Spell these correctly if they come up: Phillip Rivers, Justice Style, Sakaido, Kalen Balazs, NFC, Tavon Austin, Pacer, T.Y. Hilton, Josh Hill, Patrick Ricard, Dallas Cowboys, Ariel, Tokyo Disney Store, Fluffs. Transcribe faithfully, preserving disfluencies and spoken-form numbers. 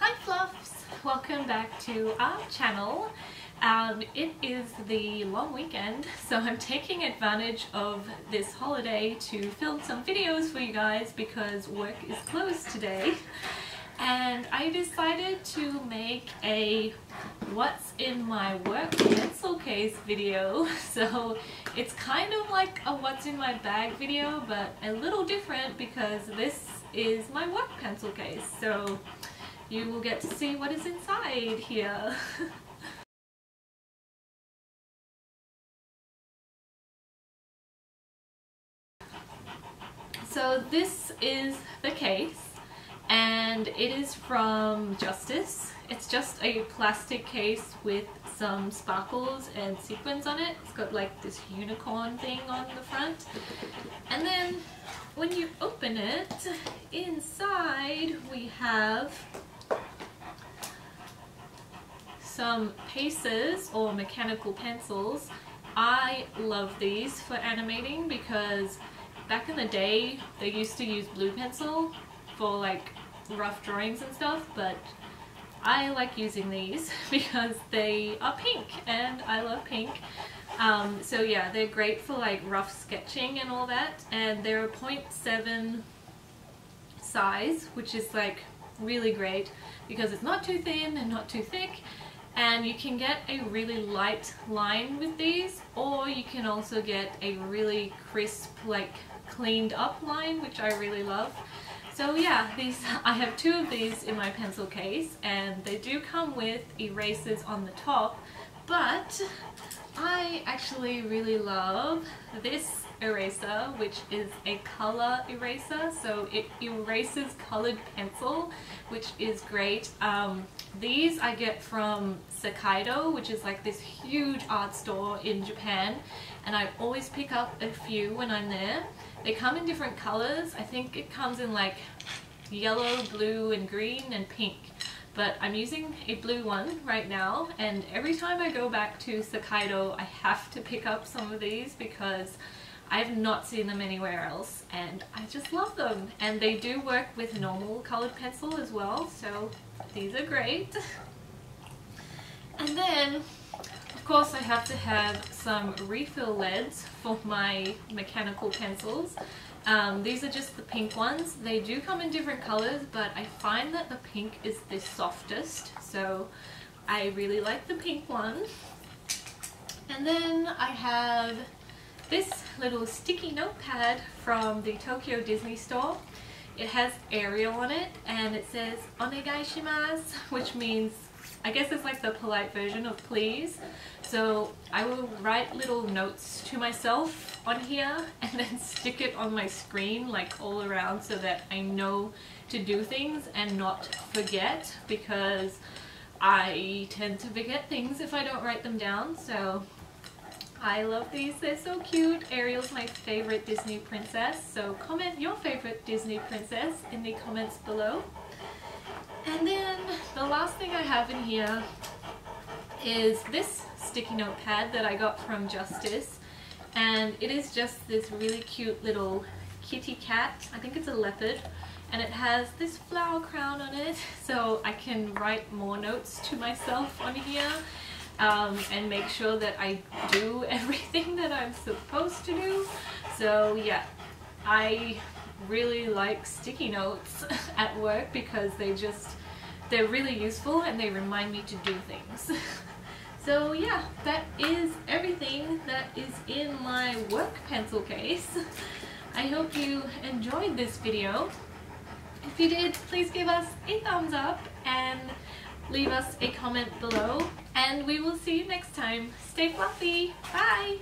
Hi Fluffs! Welcome back to our channel. Um, it is the long weekend, so I'm taking advantage of this holiday to film some videos for you guys because work is closed today. And I decided to make a what's in my work pencil case video. So it's kind of like a what's in my bag video, but a little different because this is my work pencil case. So you will get to see what is inside here. So this is the case. And it is from Justice. It's just a plastic case with some sparkles and sequins on it. It's got like this unicorn thing on the front. And then when you open it, inside we have some pacers or mechanical pencils. I love these for animating because back in the day they used to use blue pencil for like rough drawings and stuff, but I like using these because they are pink and I love pink. Um, so yeah, they're great for like rough sketching and all that, and they're a zero point seven size, which is like really great because it's not too thin and not too thick, and you can get a really light line with these, or you can also get a really crisp, like cleaned up line, which I really love. So yeah, these, I have two of these in my pencil case, and they do come with erasers on the top, but I actually really love this eraser, which is a color eraser, so it erases colored pencil, which is great. Um, these I get from Sakaido, which is like this huge art store in Japan, and I always pick up a few when I'm there. They come in different colors. I think it comes in like yellow, blue, and green, and pink. But I'm using a blue one right now, and every time I go back to Sakaido, I have to pick up some of these because I've not seen them anywhere else, and I just love them. And they do work with normal colored pencil as well, so these are great. And then, of course, I have to have some refill leads for my mechanical pencils. Um, these are just the pink ones. They do come in different colors, but I find that the pink is the softest, so I really like the pink one. And then I have this little sticky notepad from the Tokyo Disney Store. It has Ariel on it, and it says "Onegai shimasu," which means, I guess it's like the polite version of please. So I will write little notes to myself on here and then stick it on my screen like all around so that I know to do things and not forget, because I tend to forget things if I don't write them down. So I love these, they're so cute. Ariel's my favorite Disney princess, so comment your favorite Disney princess in the comments below. And then the last thing I have in here is this sticky notepad that I got from Justice, and it is just this really cute little kitty cat. I think it's a leopard, and it has this flower crown on it, so I can write more notes to myself on here um, and make sure that I do everything that I'm supposed to do. So yeah, I really like sticky notes at work because they just, they're really useful and they remind me to do things. So yeah, that is everything that is in my work pencil case. I hope you enjoyed this video. If you did, please give us a thumbs up and leave us a comment below, and we will see you next time. Stay fluffy, bye!